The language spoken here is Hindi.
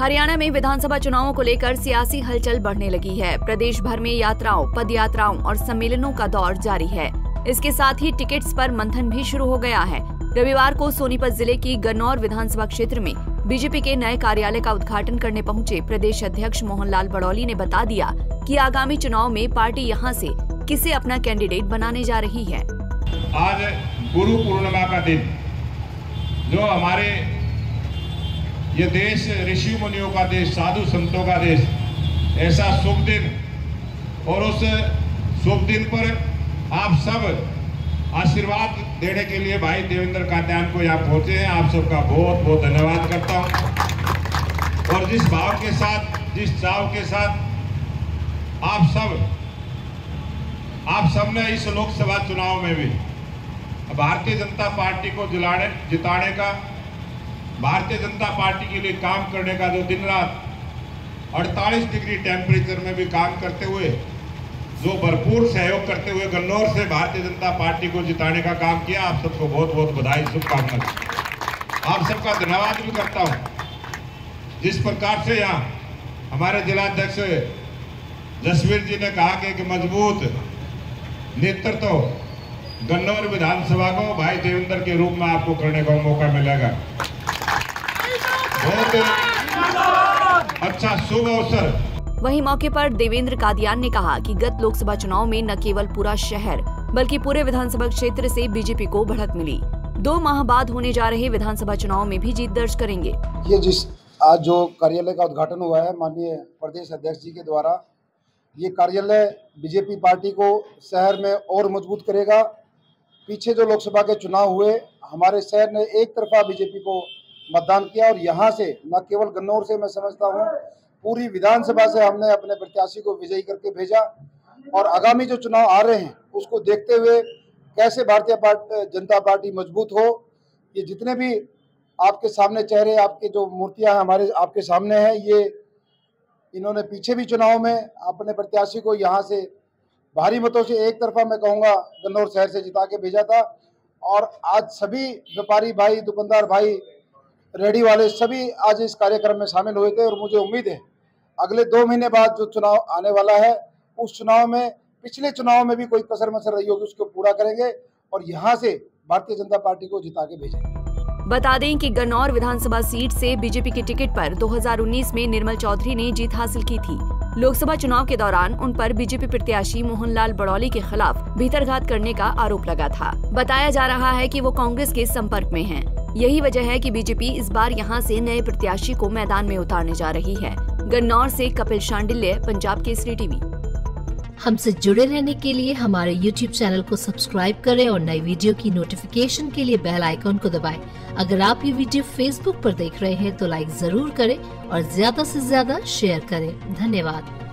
हरियाणा में विधानसभा चुनावों को लेकर सियासी हलचल बढ़ने लगी है। प्रदेश भर में यात्राओं, पदयात्राओं और सम्मेलनों का दौर जारी है। इसके साथ ही टिकट्स पर मंथन भी शुरू हो गया है। रविवार को सोनीपत जिले की गन्नौर विधानसभा क्षेत्र में बीजेपी के नए कार्यालय का उद्घाटन करने पहुंचे प्रदेश अध्यक्ष मोहनलाल बड़ौली ने बता दिया कि आगामी चुनाव में पार्टी यहां से किसे अपना कैंडिडेट बनाने जा रही है। आज गुरु पूर्णिमा का दिन, जो हमारे ये देश ऋषि मुनियों का देश, साधु संतों का देश, ऐसा शुभ दिन, और उस शुभ दिन पर आप सब आशीर्वाद देने के लिए भाई देवेंद्र कादियान को यहाँ पहुँचे हैं। आप सबका बहुत बहुत धन्यवाद करता हूँ। और जिस भाव के साथ, जिस चाव के साथ आप सब ने इस लोकसभा चुनाव में भी भारतीय जनता पार्टी को जिताने का, भारतीय जनता पार्टी के लिए काम करने का, जो दिन रात 48 डिग्री टेम्परेचर में भी काम करते हुए, जो भरपूर सहयोग करते हुए गन्नौर से भारतीय जनता पार्टी को जिताने का काम किया, आप सबको बहुत बहुत बधाई, शुभकामनाएं। आप सबका धन्यवाद भी करता हूं। जिस प्रकार से यहाँ हमारे जिलाध्यक्ष जसवीर जी ने कहा कि एक मजबूत नेतृत्व गन्नौर विधानसभा को भाई देवेंद्र के रूप में आपको करने का मौका मिलेगा। बहुत अच्छा शुभ अवसर। वहीं मौके पर देवेंद्र कादियान ने कहा कि गत लोकसभा चुनाव में न केवल पूरा शहर बल्कि पूरे विधानसभा क्षेत्र से बीजेपी को बढ़त मिली। 2 माह बाद होने जा रहे विधानसभा चुनाव में भी जीत दर्ज करेंगे। ये जिस आज जो कार्यालय का उद्घाटन हुआ है माननीय प्रदेश अध्यक्ष जी के द्वारा, ये कार्यालय बीजेपी पार्टी को शहर में और मजबूत करेगा। पीछे जो लोकसभा के चुनाव हुए, हमारे शहर ने एक तरफा बीजेपी को मतदान किया, और यहाँ से न केवल गन्नौर से, मैं समझता हूँ पूरी विधानसभा से हमने अपने प्रत्याशी को विजयी करके भेजा। और आगामी जो चुनाव आ रहे हैं उसको देखते हुए कैसे भारतीय जनता पार्टी मजबूत हो, ये जितने भी आपके सामने चेहरे, आपके जो मूर्तियां हमारे आपके सामने हैं, ये इन्होंने पीछे भी चुनाव में अपने प्रत्याशी को यहाँ से भारी मतों से एक तरफा, मैं कहूँगा, गन्नौर शहर से जिता के भेजा था। और आज सभी व्यापारी भाई, दुकानदार भाई, रेडी वाले सभी आज इस कार्यक्रम में शामिल हुए थे। और मुझे उम्मीद है अगले 2 महीने बाद जो चुनाव आने वाला है, उस चुनाव में पिछले चुनाव में भी कोई कसर मसर रही होगी उसको पूरा करेंगे और यहां से भारतीय जनता पार्टी को जिता के भेजेंगे। बता दें कि गन्नौर विधानसभा सीट से बीजेपी की टिकट पर 2019 में निर्मल चौधरी ने जीत हासिल की थी। लोकसभा चुनाव के दौरान उन पर बीजेपी प्रत्याशी मोहनलाल बड़ौली के खिलाफ भीतरघात करने का आरोप लगा था। बताया जा रहा है कि वो कांग्रेस के संपर्क में हैं। यही वजह है कि बीजेपी इस बार यहां से नए प्रत्याशी को मैदान में उतारने जा रही है। गन्नौर से कपिल शांडिल्य, पंजाब केसरी टीवी। हमसे जुड़े रहने के लिए हमारे YouTube चैनल को सब्सक्राइब करें और नई वीडियो की नोटिफिकेशन के लिए बेल आइकॉन को दबाएं। अगर आप ये वीडियो Facebook पर देख रहे हैं तो लाइक जरूर करें और ज्यादा से ज्यादा शेयर करें। धन्यवाद।